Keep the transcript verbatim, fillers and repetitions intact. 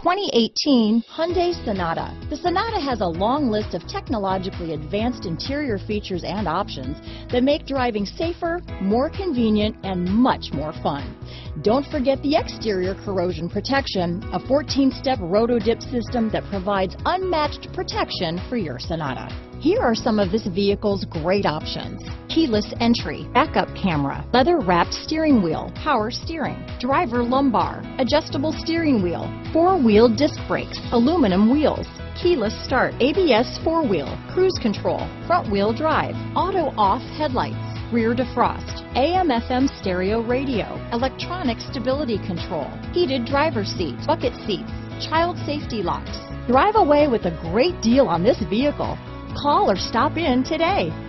twenty eighteen Hyundai Sonata. The Sonata has a long list of technologically advanced interior features and options that make driving safer, more convenient, and much more fun. Don't forget the exterior corrosion protection, a fourteen-step roto-dip system that provides unmatched protection for your Sonata. Here are some of this vehicle's great options: keyless entry, backup camera, leather-wrapped steering wheel, power steering, driver lumbar, adjustable steering wheel, four-wheel disc brakes, aluminum wheels, keyless start, A B S four-wheel, cruise control, front-wheel drive, auto-off headlights, rear defrost, A M F M stereo radio, electronic stability control, heated driver's seat, bucket seats, child safety locks. Drive away with a great deal on this vehicle. Call or stop in today.